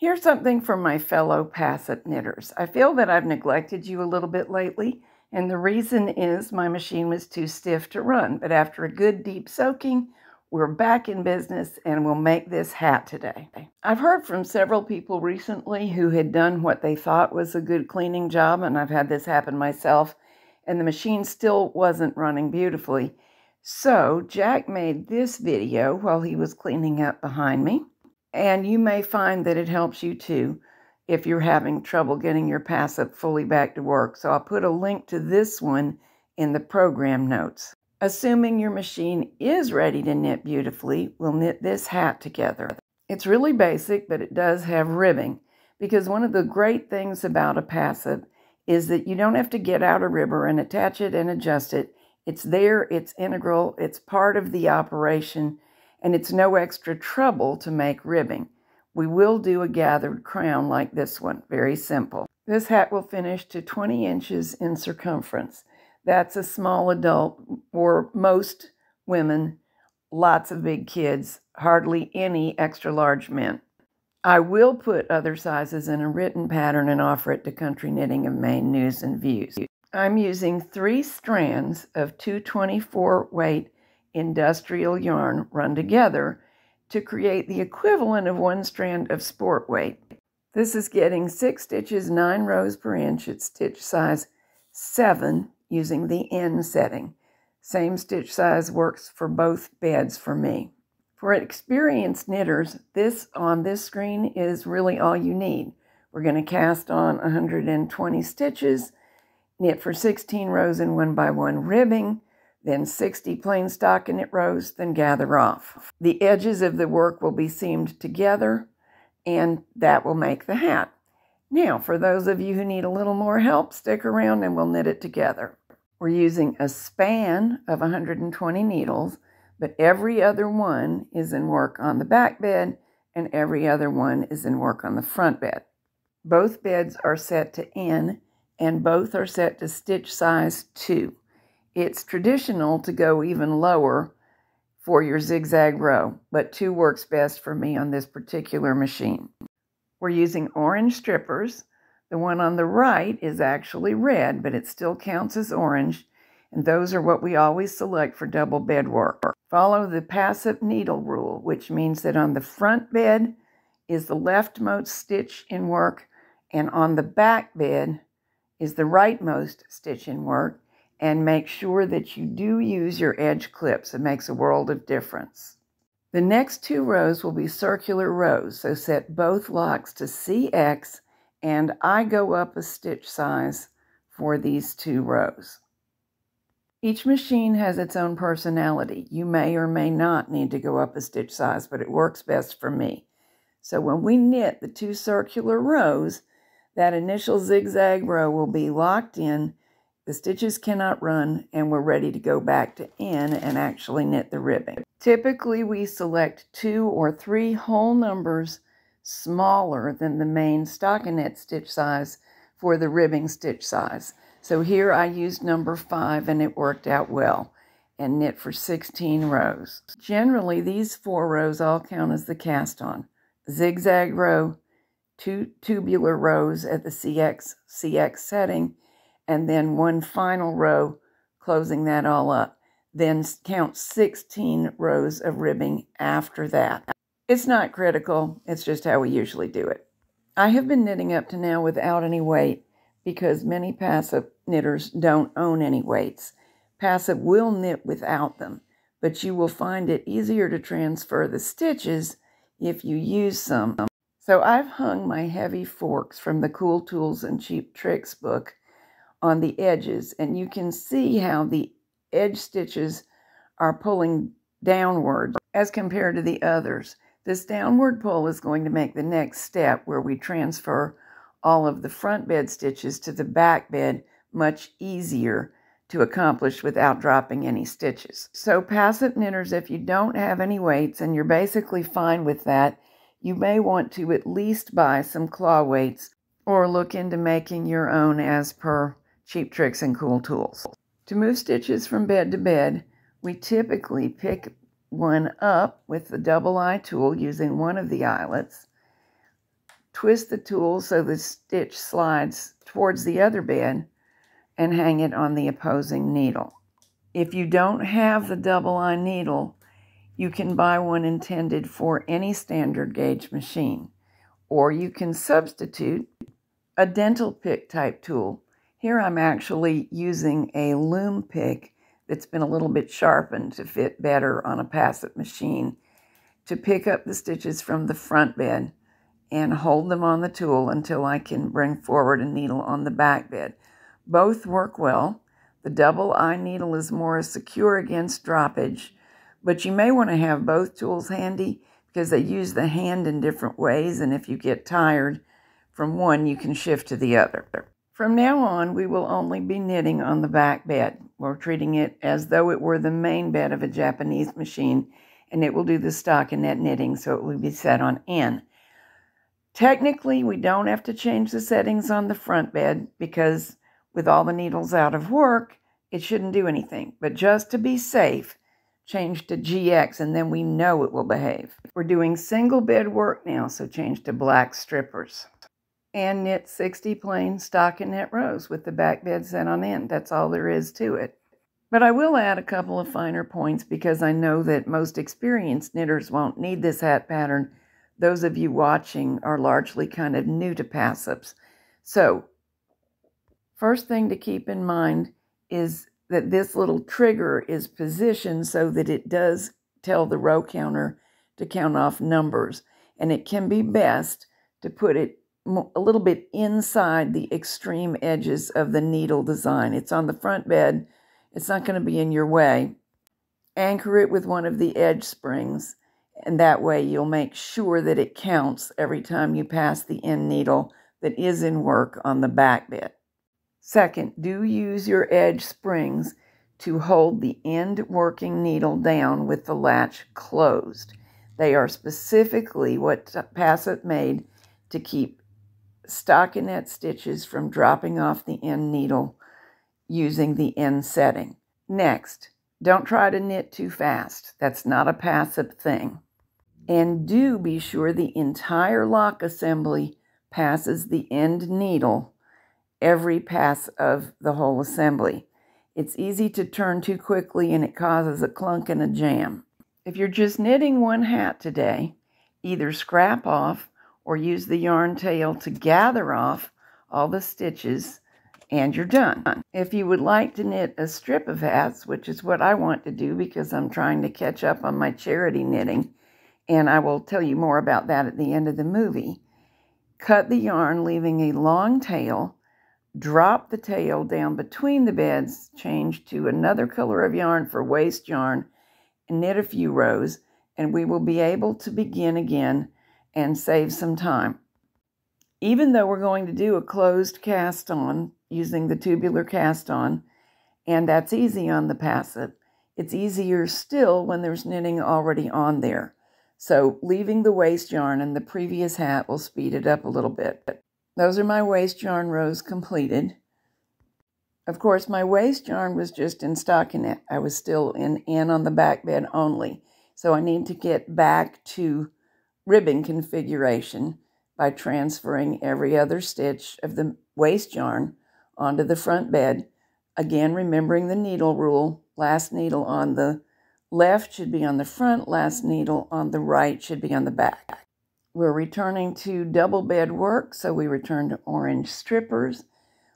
Here's something for my fellow Passap knitters. I feel that I've neglected you a little bit lately, and the reason is my machine was too stiff to run. But after a good deep soaking, we're back in business and we'll make this hat today. I've heard from several people recently who had done what they thought was a good cleaning job, and I've had this happen myself, and the machine still wasn't running beautifully. So Jack made this video while he was cleaning up behind me. And you may find that it helps you too if you're having trouble getting your Passap fully back to work. So I'll put a link to this one in the program notes. Assuming your machine is ready to knit beautifully, we'll knit this hat together. It's really basic, but it does have ribbing, because one of the great things about a Passap is that you don't have to get out a ribbon and attach it and adjust it. It's there, it's integral, it's part of the operation, and it's no extra trouble to make ribbing. We will do a gathered crown like this one, very simple. This hat will finish to 20 inches in circumference. That's a small adult, or most women, lots of big kids, hardly any extra large men. I will put other sizes in a written pattern and offer it to Country Knitting of Maine News and Views. I'm using 3 strands of 224 weight industrial yarn run together to create the equivalent of 1 strand of sport weight. This is getting 6 stitches, 9 rows per inch at stitch size 7 using the N setting. Same stitch size works for both beds for me. For experienced knitters, this on this screen is really all you need. We're going to cast on 120 stitches, knit for 16 rows in 1x1 ribbing, then 60 plain stockinette rows, then gather off. The edges of the work will be seamed together, and that will make the hat. Now, for those of you who need a little more help, stick around and we'll knit it together. We're using a span of 120 needles, but every other one is in work on the back bed, and every other one is in work on the front bed. Both beds are set to N, and both are set to stitch size 2. It's traditional to go even lower for your zigzag row, but 2 works best for me on this particular machine. We're using orange strippers. The one on the right is actually red, but it still counts as orange, and those are what we always select for double bed work. Follow the Passap needle rule, which means that on the front bed is the leftmost stitch in work, and on the back bed is the rightmost stitch in work, and make sure that you do use your edge clips. It makes a world of difference. The next 2 rows will be circular rows, so set both locks to CX, and I go up a stitch size for these 2 rows. Each machine has its own personality. You may or may not need to go up a stitch size, but it works best for me. So when we knit the 2 circular rows, that initial zigzag row will be locked in. The stitches cannot run, and we're ready to go back to N and actually knit the ribbing. Typically, we select 2 or 3 whole numbers smaller than the main stockinette stitch size for the ribbing stitch size. So here I used number 5, and it worked out well, and knit for 16 rows. Generally, these 4 rows all count as the cast on. Zigzag row, 2 tubular rows at the CX setting, and then 1 final row, closing that all up. Then count 16 rows of ribbing after that. It's not critical, it's just how we usually do it. I have been knitting up to now without any weight, because many Passap knitters don't own any weights. Passap will knit without them, but you will find it easier to transfer the stitches if you use some. So I've hung my heavy forks from the Cool Tools and Cheap Tricks book on the edges, and you can see how the edge stitches are pulling downward as compared to the others. This downward pull is going to make the next step, where we transfer all of the front bed stitches to the back bed, much easier to accomplish without dropping any stitches. So Passap knitters, if you don't have any weights and you're basically fine with that, you may want to at least buy some claw weights or look into making your own as per Cheap Tricks and Cool Tools. To move stitches from bed to bed, we typically pick one up with the double eye tool using one of the eyelets, Twist the tool so the stitch slides towards the other bed and hang it on the opposing needle. If you don't have the double eye needle, you can buy one intended for any standard gauge machine, or you can substitute a dental pick type tool. Here I'm actually using a loom pick that's been a little bit sharpened to fit better on a Passap machine to pick up the stitches from the front bed and hold them on the tool until I can bring forward a needle on the back bed. Both work well. The double eye needle is more secure against droppage, but you may want to have both tools handy because they use the hand in different ways, and if you get tired from one, you can shift to the other. From now on, we will only be knitting on the back bed. We're treating it as though it were the main bed of a Japanese machine, and it will do the stockinette knitting, so it will be set on end. Technically, we don't have to change the settings on the front bed because with all the needles out of work, it shouldn't do anything. But just to be safe, change to GX, and then we know it will behave. We're doing single bed work now, so change to black strippers. And knit 60 plain stockinette rows with the back bed set on end. That's all there is to it. But I will add a couple of finer points because I know that most experienced knitters won't need this hat pattern. Those of you watching are largely kind of new to Passaps. So, first thing to keep in mind is that this little trigger is positioned so that it does tell the row counter to count off numbers. And it can be best to put it a little bit inside the extreme edges of the needle design. It's on the front bed. It's not going to be in your way. Anchor it with one of the edge springs, and that way you'll make sure that it counts every time you pass the end needle that is in work on the back bed. Second, do use your edge springs to hold the end working needle down with the latch closed. They are specifically what Passap made to keep stockinette stitches from dropping off the end needle using the end setting. Next, don't try to knit too fast. That's not a Passap thing. And do be sure the entire lock assembly passes the end needle every pass of the whole assembly. It's easy to turn too quickly and it causes a clunk and a jam. If you're just knitting one hat today, either scrap off or use the yarn tail to gather off all the stitches and you're done. If you would like to knit a strip of hats, which is what I want to do because I'm trying to catch up on my charity knitting, and I will tell you more about that at the end of the movie, cut the yarn leaving a long tail, drop the tail down between the beds, change to another color of yarn for waste yarn, and knit a few rows, and we will be able to begin again and save some time. Even though we're going to do a closed cast on, using the tubular cast on, and that's easy on the Passap. It's easier still when there's knitting already on there. So leaving the waste yarn in the previous hat will speed it up a little bit. Those are my waste yarn rows completed. Of course, my waste yarn was just in stockinette. I was still in and on the back bed only. So I need to get back to ribbon configuration by transferring every other stitch of the waste yarn onto the front bed, again remembering the needle rule. Last needle on the left should be on the front, last needle on the right should be on the back. We're returning to double bed work, so we return to orange strippers.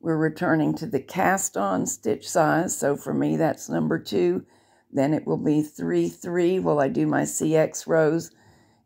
We're returning to the cast on stitch size, so for me that's number 2, then it will be 3-3 while I do my CX rows,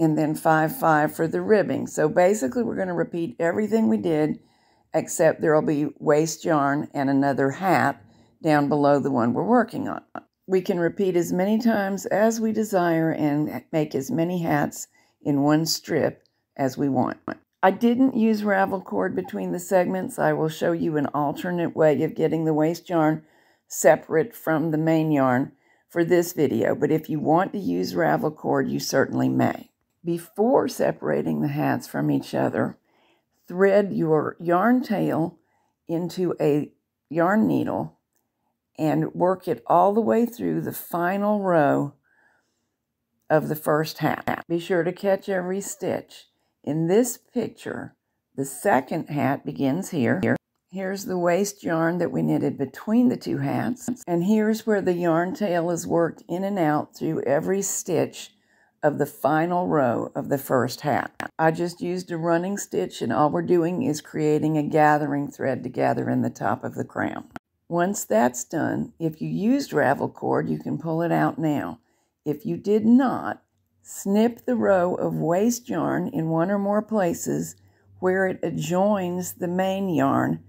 and then 5-5 for the ribbing. So basically we're going to repeat everything we did, except there will be waste yarn and another hat down below the one we're working on. We can repeat as many times as we desire and make as many hats in one strip as we want. I didn't use ravel cord between the segments. I will show you an alternate way of getting the waste yarn separate from the main yarn for this video, but if you want to use ravel cord, you certainly may. Before separating the hats from each other, thread your yarn tail into a yarn needle and work it all the way through the final row of the first hat. Be sure to catch every stitch. In this picture, the second hat begins here. Here's the waist yarn that we knitted between the two hats, and here's where the yarn tail is worked in and out through every stitch of the final row of the first hat. I just used a running stitch, and all we're doing is creating a gathering thread to gather in the top of the crown. Once that's done, if you used ravel cord, you can pull it out now. If you did not, snip the row of waist yarn in one or more places where it adjoins the main yarn.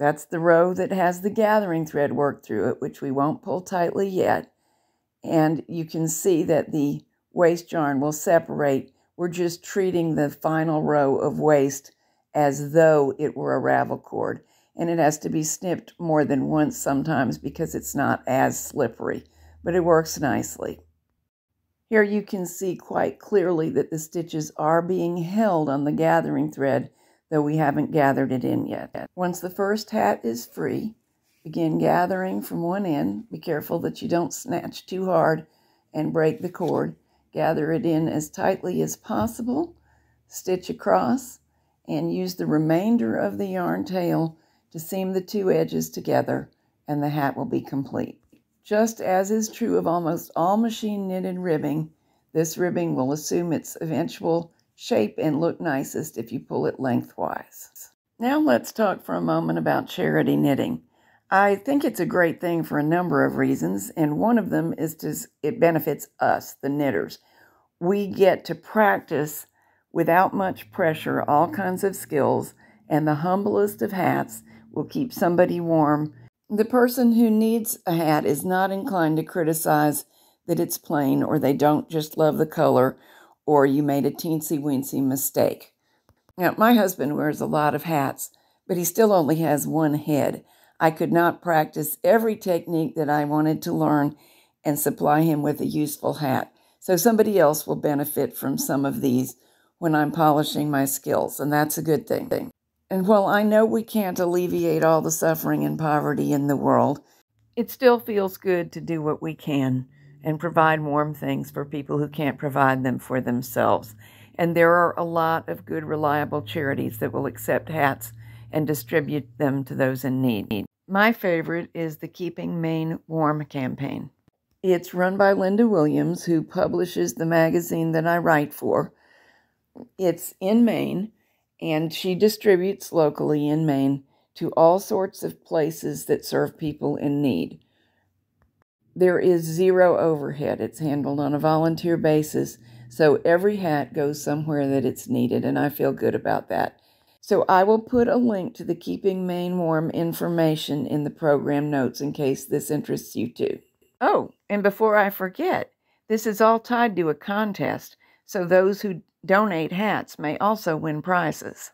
That's the row that has the gathering thread worked through it, which we won't pull tightly yet. And you can see that the waist yarn will separate. We're just treating the final row of waist as though it were a ravel cord. And it has to be snipped more than once sometimes because it's not as slippery, but it works nicely. Here you can see quite clearly that the stitches are being held on the gathering thread, though we haven't gathered it in yet. Once the first hat is free, begin gathering from one end. Be careful that you don't snatch too hard and break the cord. Gather it in as tightly as possible, stitch across, and use the remainder of the yarn tail to seam the two edges together, and the hat will be complete. Just as is true of almost all machine knitted ribbing, this ribbing will assume its eventual shape and look nicest if you pull it lengthwise. Now let's talk for a moment about charity knitting. I think it's a great thing for a number of reasons, and one of them is it benefits us, the knitters. We get to practice without much pressure all kinds of skills, and the humblest of hats will keep somebody warm. The person who needs a hat is not inclined to criticize that it's plain, or they don't just love the color, or you made a teensy-weensy mistake. Now, my husband wears a lot of hats, but he still only has one head. I could not practice every technique that I wanted to learn and supply him with a useful hat. So somebody else will benefit from some of these when I'm polishing my skills, and that's a good thing. And while I know we can't alleviate all the suffering and poverty in the world, it still feels good to do what we can and provide warm things for people who can't provide them for themselves. And there are a lot of good, reliable charities that will accept hats and distribute them to those in need. My favorite is the Keeping Maine Warm campaign. It's run by Linda Williams, who publishes the magazine that I write for. It's in Maine, and she distributes locally in Maine to all sorts of places that serve people in need. There is zero overhead. It's handled on a volunteer basis, so every hat goes somewhere that it's needed, and I feel good about that. So I will put a link to the Keeping Maine Warm information in the program notes in case this interests you too. Oh, and before I forget, this is all tied to a contest, so those who donate hats may also win prizes.